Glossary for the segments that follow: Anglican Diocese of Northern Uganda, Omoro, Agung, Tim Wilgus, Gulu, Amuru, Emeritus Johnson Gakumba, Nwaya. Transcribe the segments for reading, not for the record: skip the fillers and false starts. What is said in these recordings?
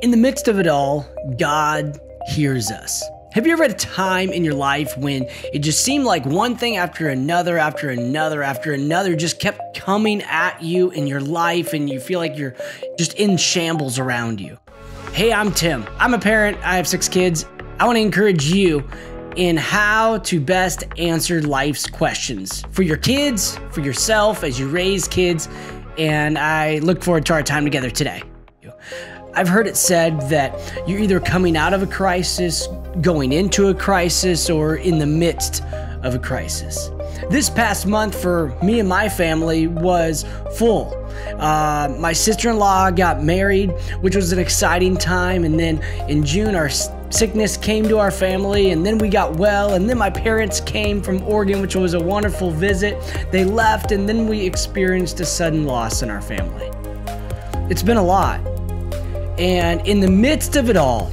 In the midst of it all, God hears us. Have you ever had a time in your life when it just seemed like one thing after another just kept coming at you in your life and you feel like you're just in shambles around you? Hey, I'm Tim. I'm a parent. I have 6 kids. I want to encourage you in how to best answer life's questions for your kids, for yourself as you raise kids, and I look forward to our time together today. I've heard it said that you're either coming out of a crisis, going into a crisis, or in the midst of a crisis. This past month for me and my family was full. My sister-in-law got married, which was an exciting time, and then in June our sickness came to our family, and then we got well, and then my parents came from Oregon, which was a wonderful visit. They left, and then we experienced a sudden loss in our family. It's been a lot. And in the midst of it all,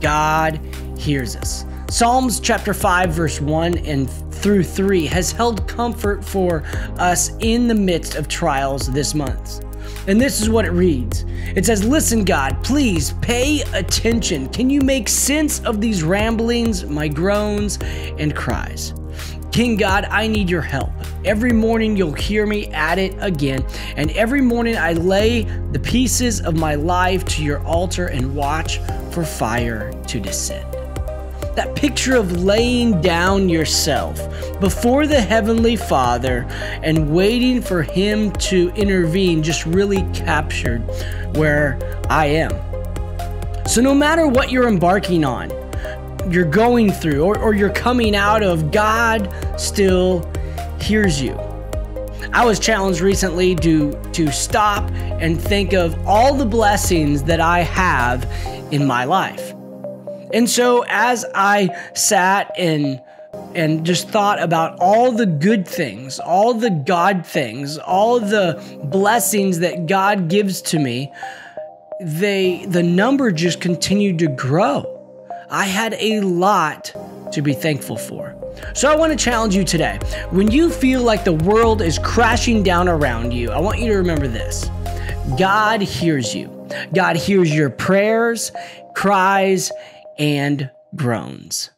God hears us. Psalms chapter 5, verse 1 and through 3 has held comfort for us in the midst of trials this month. And this is what it reads. It says, "Listen, God, please pay attention. Can you make sense of these ramblings, my groans and cries? King God, I need your help. Every morning you'll hear me at it again, and every morning I lay the pieces of my life to your altar and watch for fire to descend." That picture of laying down yourself before the Heavenly Father and waiting for Him to intervene just really captured where I am. So no matter what you're embarking on, you're going through, or you're coming out of, God still hears you. I was challenged recently to stop and think of all the blessings that I have in my life. And so as I sat and just thought about all the good things, all the God things, all the blessings that God gives to me, the number just continued to grow. I had a lot to be thankful for. So I want to challenge you today. When you feel like the world is crashing down around you, I want you to remember this. God hears you. God hears your prayers, cries, and groans.